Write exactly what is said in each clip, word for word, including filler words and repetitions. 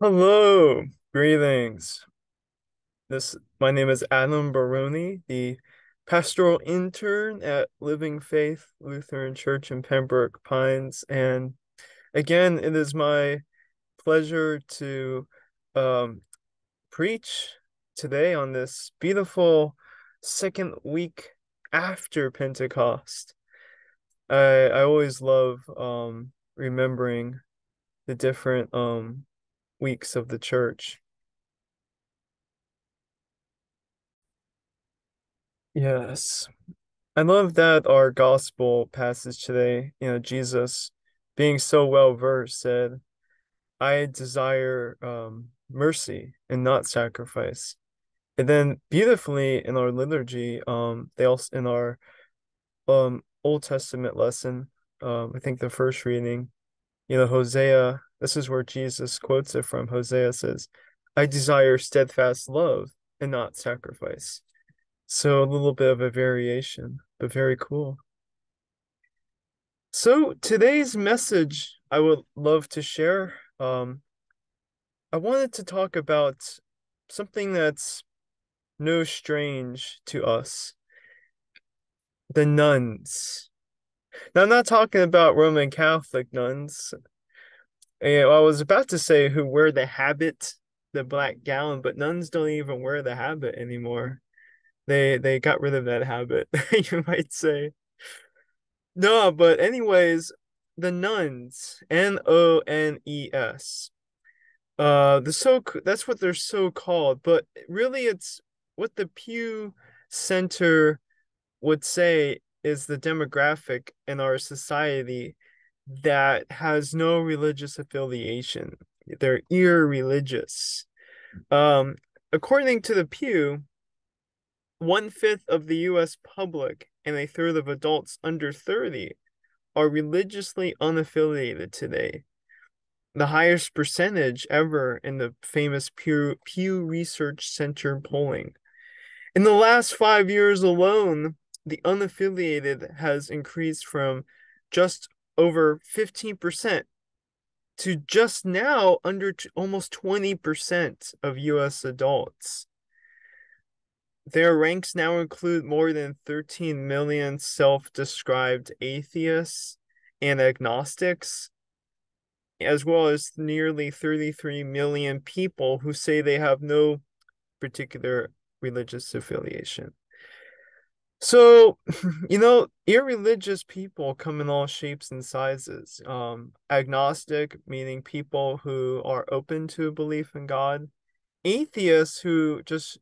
Hello, greetings. This, my name is Adam Baroni, the pastoral intern at Living Faith Lutheran Church in Pembroke Pines. And again, it is my pleasure to um, preach today on this beautiful second week after Pentecost. I, I always love um, remembering the different um, weeks of the church. Yes, I love that our gospel passage today, you know, Jesus, being so well versed, said, I desire um, mercy and not sacrifice. And then beautifully in our liturgy, um, they also in our um, Old Testament lesson, um, I think the first reading, you know, Hosea, this is where Jesus quotes it from. Hosea says, I desire steadfast love and not sacrifice. So a little bit of a variation, but very cool. So today's message I would love to share. Um, I wanted to talk about something that's no strange to us. The nuns. Now, I'm not talking about Roman Catholic nuns. You know, I was about to say who wear the habit, the black gown, but nuns don't even wear the habit anymore. They they got rid of that habit, you might say. No, but anyways, the nuns, N O N E S. Uh, the so that's what they're so called, but really it's what the Pew Center would say is the demographic in our society that has no religious affiliation. They're irreligious. Um, according to the Pew, one-fifth of the U S public and a third of adults under thirty are religiously unaffiliated today, the highest percentage ever in the famous Pew, Pew Research Center polling. In the last five years alone, the unaffiliated has increased from just over fifteen percent to just now under t- almost twenty percent of U S adults. Their ranks now include more than thirteen million self-described atheists and agnostics, as well as nearly thirty-three million people who say they have no particular religious affiliation. So, you know, irreligious people come in all shapes and sizes. Um, agnostic, meaning people who are open to a belief in God. Atheists, who just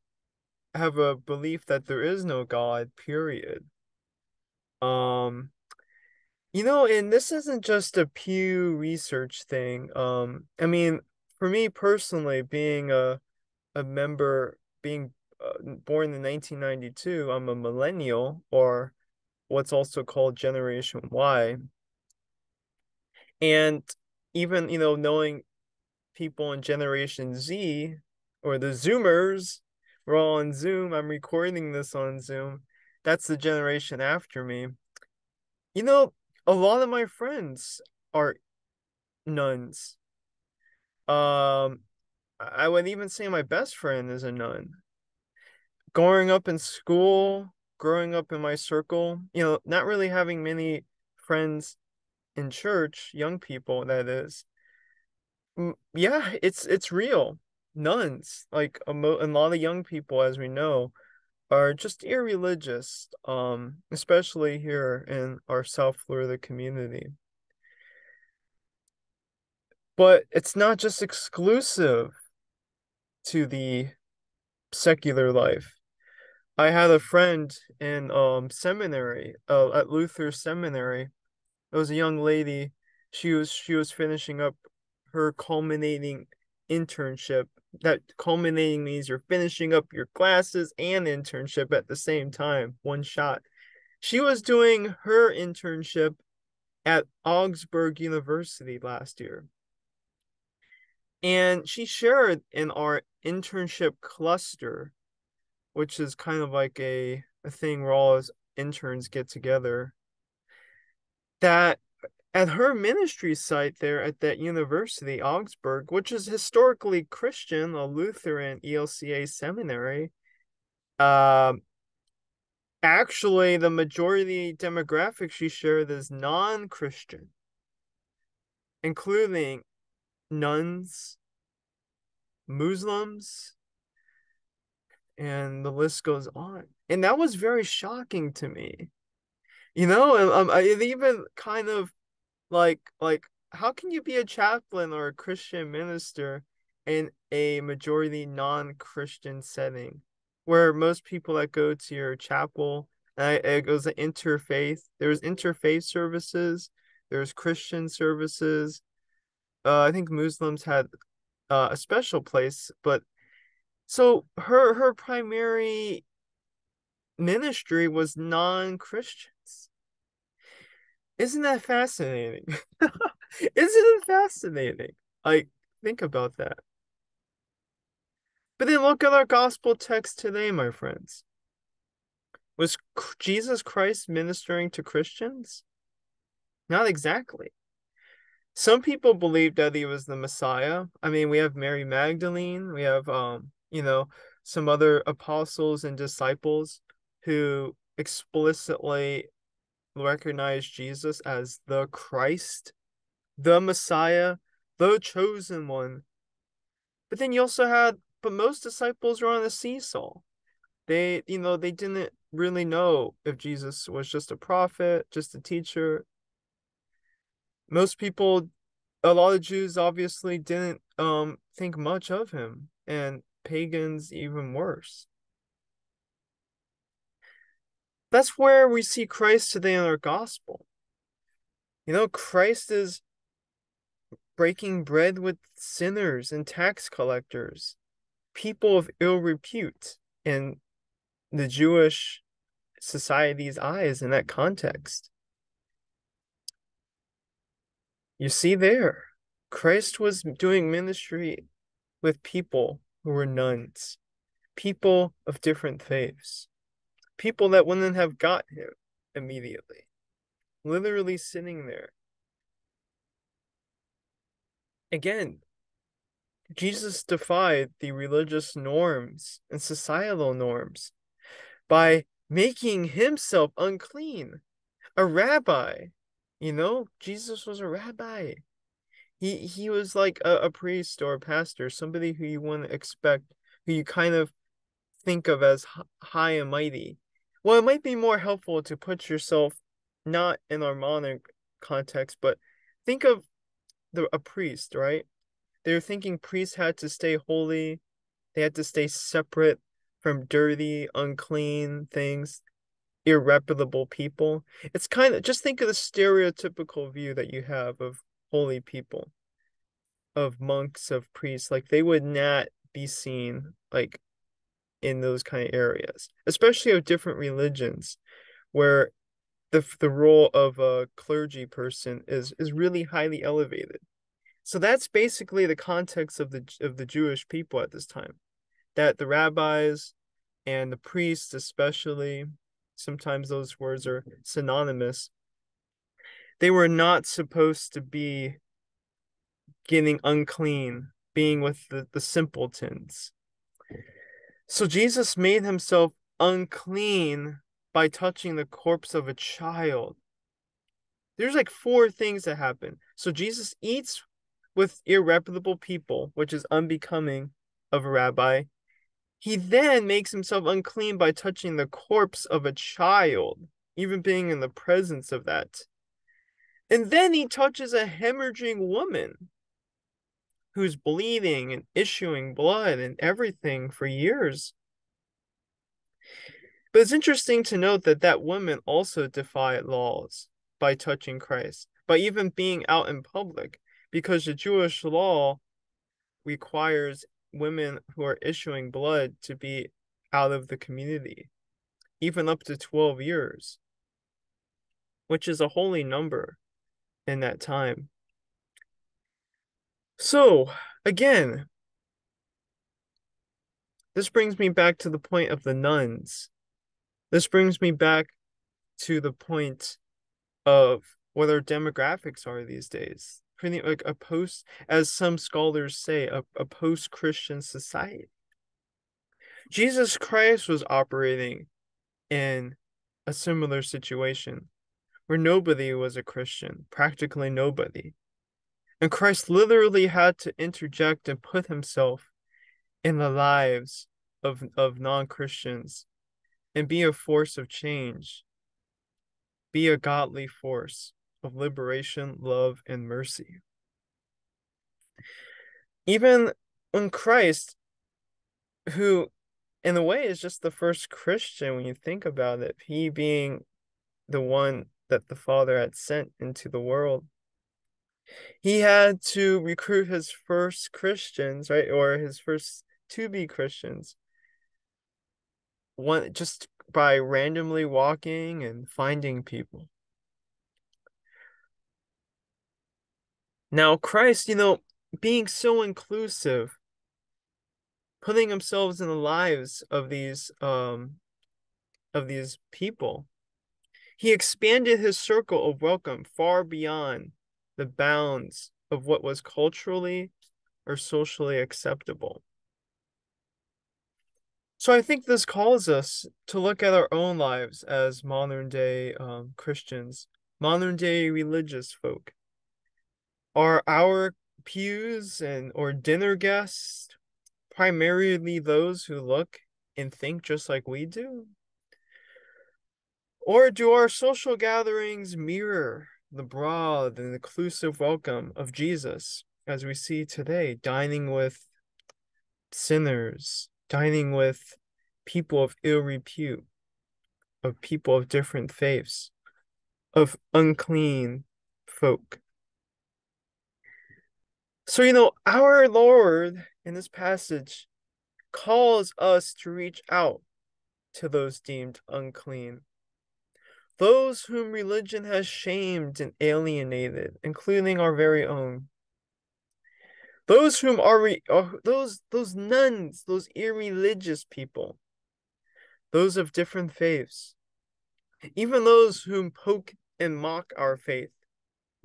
have a belief that there is no God, period. Um, you know, and this isn't just a Pew Research thing. Um, I mean, for me personally, being a, a member, being born in nineteen ninety-two, I'm a millennial, or what's also called Generation Y. And even, you know, knowing people in Generation Z, or the Zoomers, we're all on Zoom. I'm recording this on Zoom. That's the generation after me. You know, a lot of my friends are nuns. Um, I would even say my best friend is a nun. Growing up in school, growing up in my circle, you know, not really having many friends in church, young people, that is. Yeah, it's it's real. Nuns, like a, mo- a lot of young people, as we know, are just irreligious, um, especially here in our South Florida community. But it's not just exclusive to the secular life. I had a friend in um seminary, uh, at Luther Seminary. It was a young lady. She was she was finishing up her culminating internship. That culminating means you're finishing up your classes and internship at the same time, one shot. She was doing her internship at Augsburg University last year. And she shared in our internship cluster, which is kind of like a, a thing where all us interns get together, that at her ministry site there at that university, Augsburg, which is historically Christian, a Lutheran E L C A seminary, uh, actually the majority demographic she shared is non-Christian, including nuns, Muslims, and the list goes on. And that was very shocking to me. You know, um, it even kind of like, like, how can you be a chaplain or a Christian minister in a majority non-Christian setting where most people that go to your chapel, and I, it goes an interfaith, there's interfaith services, there's Christian services. Uh, I think Muslims had uh, a special place, but so her, her primary ministry was non-Christians. Isn't that fascinating? Isn't it fascinating? Like, think about that. But then look at our gospel text today, my friends. Was Jesus Christ ministering to Christians? Not exactly. Some people believed that he was the Messiah. I mean, we have Mary Magdalene. We have, um, you know, some other apostles and disciples who explicitly recognized Jesus as the Christ, the Messiah, the chosen one. But then you also had, but most disciples were on a seesaw. They, you know, they didn't really know if Jesus was just a prophet, just a teacher. Most people, a lot of Jews obviously didn't um think much of him, and pagans even worse. That's where we see Christ today in our gospel. You know, Christ is breaking bread with sinners and tax collectors, people of ill repute in the Jewish society's eyes in that context. You see there, Christ was doing ministry with people who were nuns, people of different faiths, people that wouldn't have got him immediately, literally sitting there. Again, Jesus defied the religious norms and societal norms by making himself unclean, a rabbi. You know, Jesus was a rabbi. He he was like a, a priest or a pastor, somebody who you wouldn't expect, who you kind of think of as high and mighty. Well, it might be more helpful to put yourself not in our modern context, but think of the a priest, right? They were thinking priests had to stay holy. They had to stay separate from dirty, unclean things, irreparable people. It's kind of, just think of the stereotypical view that you have of holy people, of monks, of priests. Like, they would not be seen like in those kind of areas, especially of different religions, where the the role of a clergy person is is really highly elevated. So that's basically the context of the of the Jewish people at this time, that the rabbis and the priests especially, sometimes those words are synonymous, they were not supposed to be getting unclean, being with the, the simpletons. So Jesus made himself unclean by touching the corpse of a child. There's like four things that happen. So Jesus eats with irreparable people, which is unbecoming of a rabbi. He then makes himself unclean by touching the corpse of a child, even being in the presence of that. And then he touches a hemorrhaging woman who's bleeding and issuing blood and everything for years. But it's interesting to note that that woman also defied laws by touching Christ, by even being out in public, because the Jewish law requires women who are issuing blood to be out of the community, even up to twelve years, which is a holy number in that time. So, again, this brings me back to the point of the nuns. This brings me back to the point of what our demographics are these days. Pretty like a post, as some scholars say, a, a post-Christian society. Jesus Christ was operating in a similar situation where nobody was a Christian, practically nobody. And Christ literally had to interject and put himself in the lives of, of non-Christians and be a force of change, be a godly force of liberation, love, and mercy. Even when Christ, who in a way is just the first Christian when you think about it, he being the one that the Father had sent into the world, he had to recruit his first Christians, right? Or his first to-be Christians. One, just by randomly walking and finding people. Now, Christ, you know, being so inclusive, putting himself in the lives of these, um, of these people, he expanded his circle of welcome far beyond the bounds of what was culturally or socially acceptable. So I think this calls us to look at our own lives as modern day um, Christians, modern day religious folk. Are our pews and or dinner guests primarily those who look and think just like we do? Or do our social gatherings mirror the broad and inclusive welcome of Jesus, as we see today, dining with sinners, dining with people of ill repute, of people of different faiths, of unclean folk? So, you know, our Lord in this passage calls us to reach out to those deemed unclean, those whom religion has shamed and alienated, including our very own. Those whom are, re- are those those nuns, those irreligious people, those of different faiths, even those whom poke and mock our faith,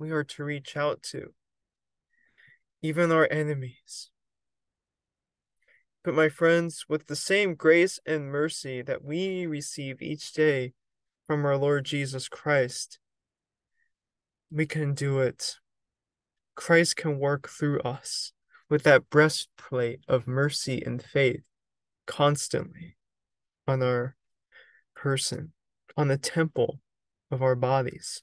we are to reach out to, even our enemies. But my friends, with the same grace and mercy that we receive each day from our Lord Jesus Christ, we can do it. Christ can work through us with that breastplate of mercy and faith constantly on our person, on the temple of our bodies.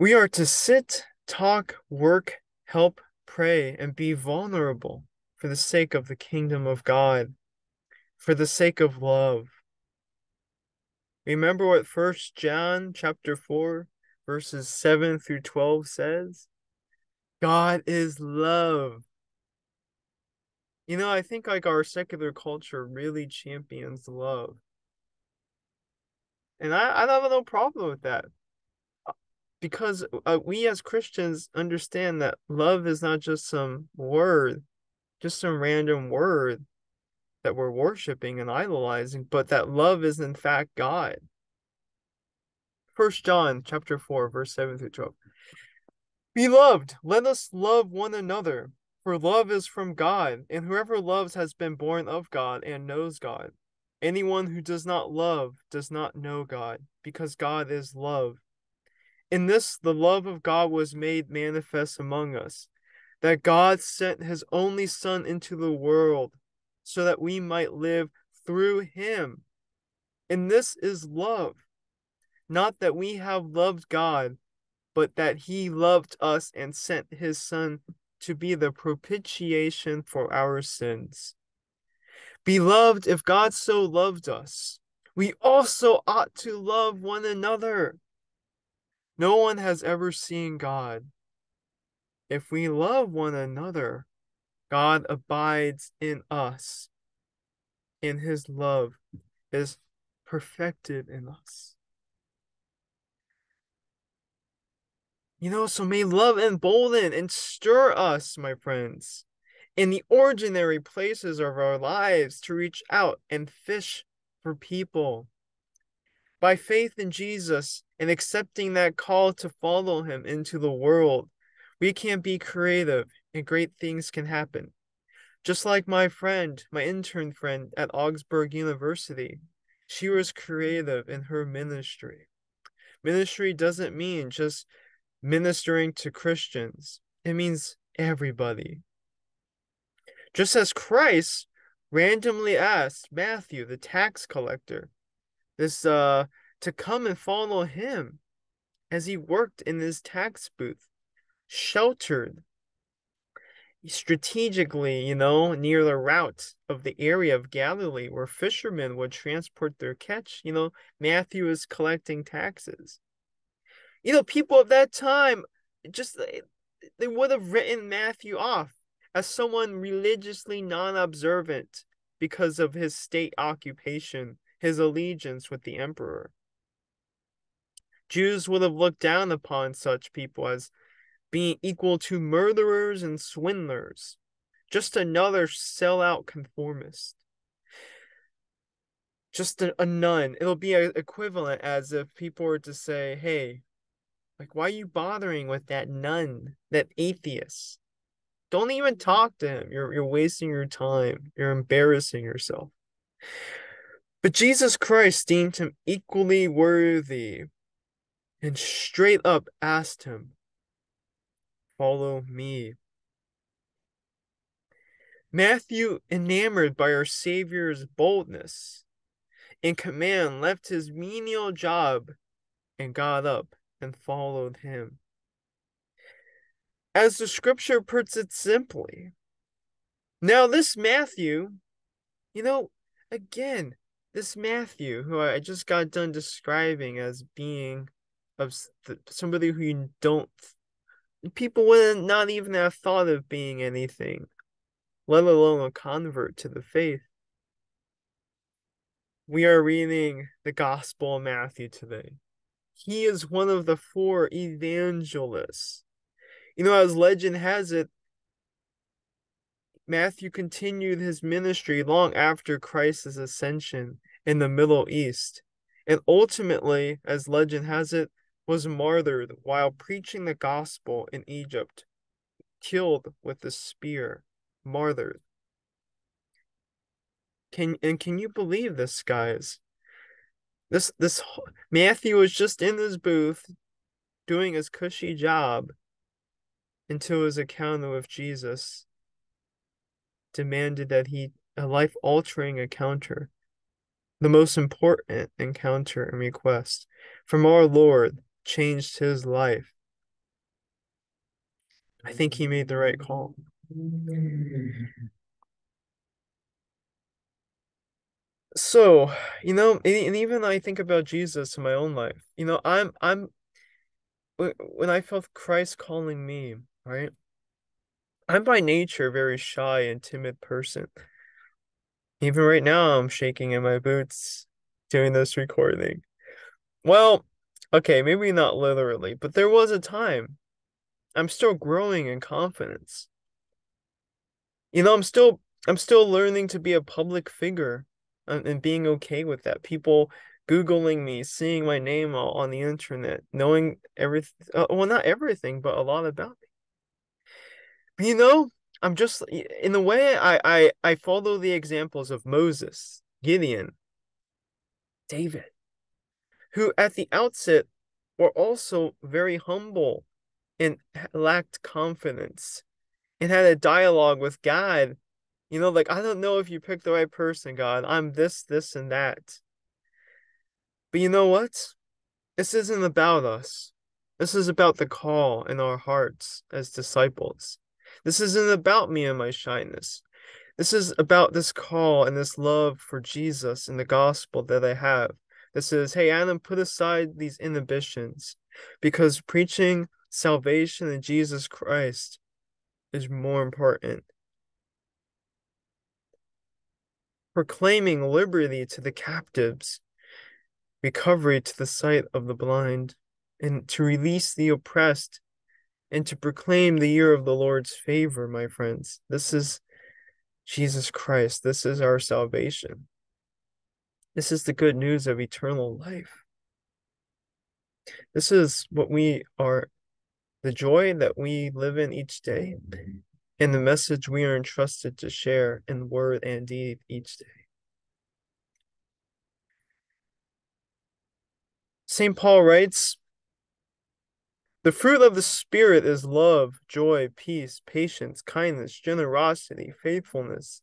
We are to sit, talk, work, help, pray, and be vulnerable for the sake of the kingdom of God, for the sake of love. Remember what First John chapter four verses seven through twelve says? God is love. You know, I think like our secular culture really champions love. And I, I have no problem with that. Because uh, we as Christians understand that love is not just some word, just some random word that we're worshiping and idolizing, but that love is in fact God. First John chapter four, verse seven through twelve. Beloved, let us love one another, for love is from God, and whoever loves has been born of God and knows God. Anyone who does not love does not know God, because God is love. In this, the love of God was made manifest among us, that God sent his only Son into the world, so that we might live through him. And this is love. Not that we have loved God, but that he loved us and sent his Son to be the propitiation for our sins. Beloved, if God so loved us, we also ought to love one another. No one has ever seen God. If we love one another, God abides in us, and his love is perfected in us. You know, so may love embolden and stir us, my friends, in the ordinary places of our lives to reach out and fish for people, By faith in Jesus and accepting that call to follow him into the world, we can be creative and great things can happen. Just like my friend, my intern friend at Augsburg University, she was creative in her ministry. Ministry doesn't mean just ministering to Christians. It means everybody. Just as Christ randomly asked Matthew, the tax collector, this uh, to come and follow him as he worked in his tax booth, sheltered strategically, you know, near the route of the area of Galilee where fishermen would transport their catch. You know, Matthew is collecting taxes. You know, people of that time, just they would have written Matthew off as someone religiously non-observant because of his state occupation, his allegiance with the emperor. Jews would have looked down upon such people as being equal to murderers and swindlers, just another sellout conformist, just a, a nun. It'll be a, equivalent as if people were to say, hey, like, why are you bothering with that nun, that atheist? Don't even talk to him. You're, you're wasting your time. You're embarrassing yourself. But Jesus Christ deemed him equally worthy and straight up asked him, follow me. Matthew, enamored by our Savior's boldness and command, left his menial job and got up and followed him. As the scripture puts it simply, now this Matthew, you know, again, this Matthew, who I just got done describing as being of somebody who you don't people wouldn't not even have thought of being anything, let alone a convert to the faith. We are reading the Gospel of Matthew today. He is one of the four evangelists. You know, as legend has it, Matthew continued his ministry long after Christ's ascension in the Middle East, and ultimately, as legend has it, was martyred while preaching the gospel in Egypt, killed with a spear, martyred. Can and can you believe this, guys? This this Matthew was just in his booth, doing his cushy job, until his encounter with Jesus demanded that he a life-altering encounter, the most important encounter and request from our Lord. Changed his life. I think he made the right call. So, you know, and, and even I think about Jesus in my own life. You know, I'm, I'm, when I felt Christ calling me, right? I'm by nature a very shy and timid person. Even right now, I'm shaking in my boots doing this recording. Well, okay, maybe not literally, but there was a time. I'm still growing in confidence. You know, I'm still I'm still learning to be a public figure and, and being okay with that. People Googling me, seeing my name on the internet, knowing everything. Uh, well, not everything, but a lot about me. But, you know, I'm just, in a way, I, I, I follow the examples of Moses, Gideon, David, who at the outset were also very humble and lacked confidence and had a dialogue with God. You know, like, I don't know if you picked the right person, God. I'm this, this, and that. But you know what? This isn't about us. This is about the call in our hearts as disciples. This isn't about me and my shyness. This is about this call and this love for Jesus and the gospel that I have. That says, hey, Adam, put aside these inhibitions, because preaching salvation in Jesus Christ is more important. Proclaiming liberty to the captives, recovery to the sight of the blind, and to release the oppressed, and to proclaim the year of the Lord's favor, my friends. This is Jesus Christ. This is our salvation. This is the good news of eternal life. This is what we are, the joy that we live in each day, and the message we are entrusted to share in word and deed each day. Saint Paul writes, "The fruit of the Spirit is love, joy, peace, patience, kindness, generosity, faithfulness,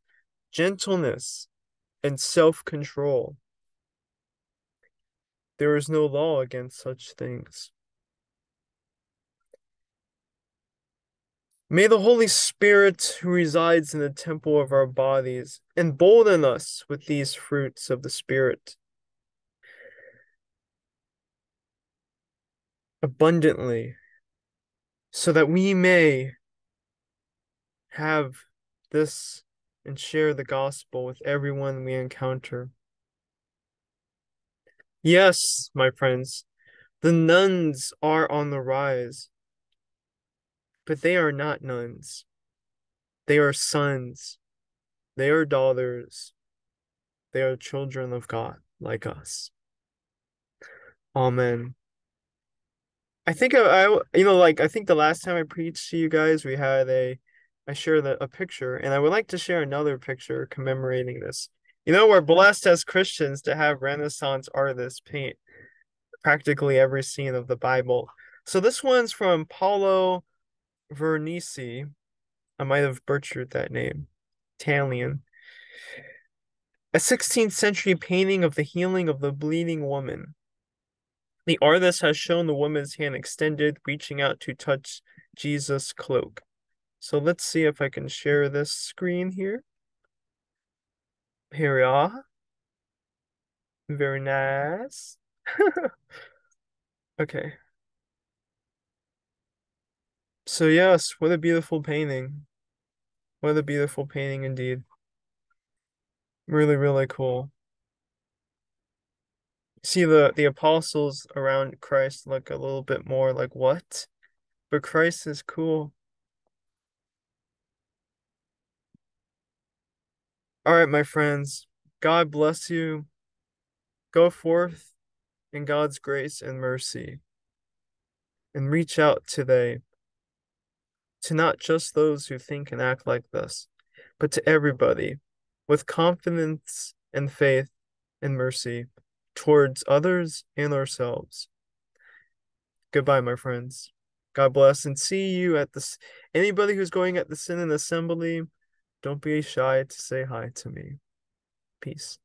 gentleness, and self-control. There is no law against such things." May the Holy Spirit, who resides in the temple of our bodies, embolden us with these fruits of the Spirit abundantly, so that we may have this and share the gospel with everyone we encounter. Yes, my friends, the nuns are on the rise, but they are not nuns. They are sons. They are daughters. They are children of God like us. Amen. I think I, I, you know, like I think the last time I preached to you guys, we had a, I shared a, a picture, and I would like to share another picture commemorating this. You know, we're blessed as Christians to have Renaissance artists paint practically every scene of the Bible. So this one's from Paolo Veronese. I might have butchered that name. Italian. A sixteenth century painting of the healing of the bleeding woman. The artist has shown the woman's hand extended, reaching out to touch Jesus' cloak. So let's see if I can share this screen here. Here we are. Very nice. Okay. So yes, what a beautiful painting. What a beautiful painting indeed. Really, really cool. See, the, the apostles around Christ look a little bit more like, what? But Christ is cool. All right, my friends, God bless you. Go forth in God's grace and mercy. And reach out today to not just those who think and act like this, but to everybody with confidence and faith and mercy towards others and ourselves. Goodbye, my friends. God bless, and see you at this. Anybody who's going at the Synod Assembly, don't be shy to say hi to me. Peace.